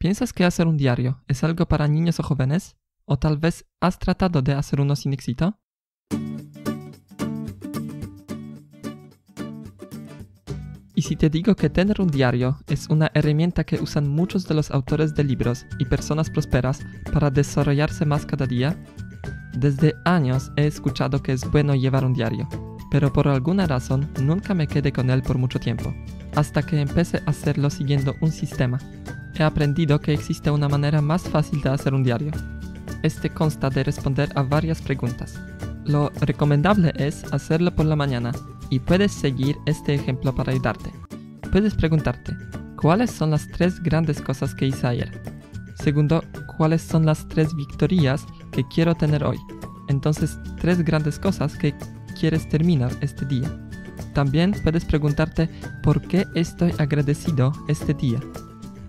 Piensas que hacer un diario es algo para niños o jóvenes? ¿O tal vez has tratado de hacer uno sin éxito? Y si te digo que tener un diario es una herramienta que usan muchos de los autores de libros y personas prósperas para desarrollarse más cada día? Desde años he escuchado que es bueno llevar un diario, pero por alguna razón nunca me quedé con él por mucho tiempo, hasta que empecé a hacerlo siguiendo un sistema. He aprendido que existe una manera más fácil de hacer un diario. Este consta de responder a varias preguntas. Lo recomendable es hacerlo por la mañana. Y puedes seguir este ejemplo para ayudarte. Puedes preguntarte, ¿cuáles son las 3 grandes cosas que hice ayer? Segundo, ¿cuáles son las 3 victorias que quiero tener hoy? Entonces, 3 grandes cosas que quieres terminar este día. También puedes preguntarte, ¿por qué estoy agradecido este día?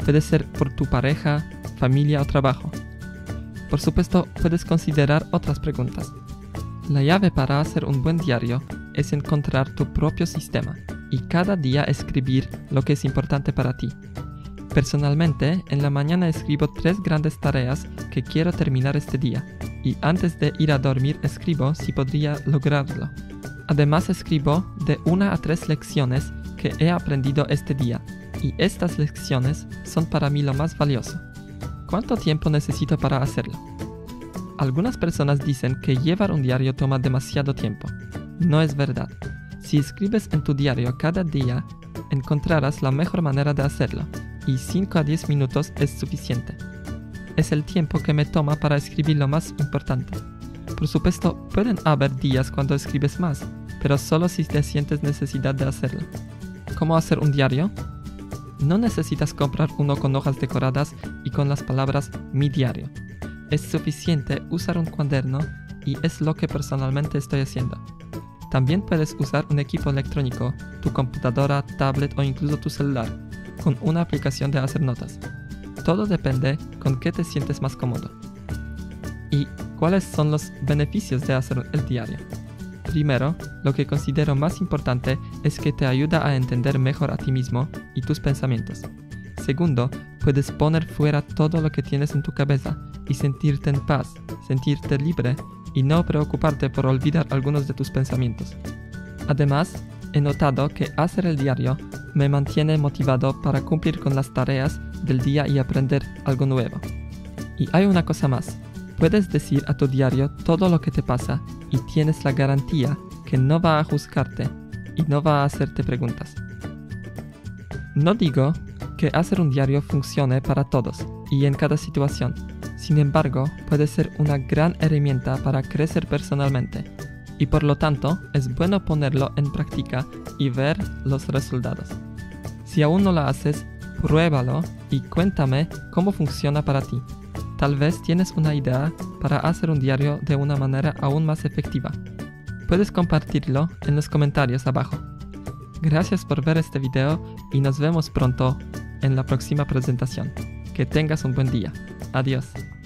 Puede ser por tu pareja, familia o trabajo. Por supuesto, puedes considerar otras preguntas. La llave para hacer un buen diario es encontrar tu propio sistema y cada día escribir lo que es importante para ti. Personalmente, en la mañana escribo 3 grandes tareas que quiero terminar este día y antes de ir a dormir escribo si podría lograrlo. Además escribo de 1 a 3 lecciones que he aprendido este día y estas lecciones son para mí lo más valioso. ¿Cuánto tiempo necesito para hacerlo? Algunas personas dicen que llevar un diario toma demasiado tiempo. No es verdad. Si escribes en tu diario cada día, encontrarás la mejor manera de hacerlo y 5 a 10 minutos es suficiente. Es el tiempo que me toma para escribir lo más importante. Por supuesto, pueden haber días cuando escribes más, pero solo si te sientes necesidad de hacerlo. ¿Cómo hacer un diario? No necesitas comprar uno con hojas decoradas y con las palabras "mi diario". Es suficiente usar un cuaderno y es lo que personalmente estoy haciendo. También puedes usar un equipo electrónico, tu computadora, tablet o incluso tu celular, con una aplicación de hacer notas. Todo depende con qué te sientes más cómodo. ¿Y cuáles son los beneficios de hacer el diario? Primero, lo que considero más importante es que te ayuda a entender mejor a ti mismo y tus pensamientos. Segundo, puedes poner fuera todo lo que tienes en tu cabeza y sentirte en paz, sentirte libre y no preocuparte por olvidar algunos de tus pensamientos. Además, he notado que hacer el diario me mantiene motivado para cumplir con las tareas del día y aprender algo nuevo. Y hay una cosa más. Puedes decir a tu diario todo lo que te pasa y tienes la garantía que no va a juzgarte y no va a hacerte preguntas. No digo que hacer un diario funcione para todos y en cada situación. Sin embargo, puede ser una gran herramienta para crecer personalmente y por lo tanto es bueno ponerlo en práctica y ver los resultados. Si aún no lo haces, pruébalo y cuéntame cómo funciona para ti. Tal vez tienes una idea para hacer un diario de una manera aún más efectiva. Puedes compartirlo en los comentarios abajo. Gracias por ver este video y nos vemos pronto en la próxima presentación. Que tengas un buen día. Adiós.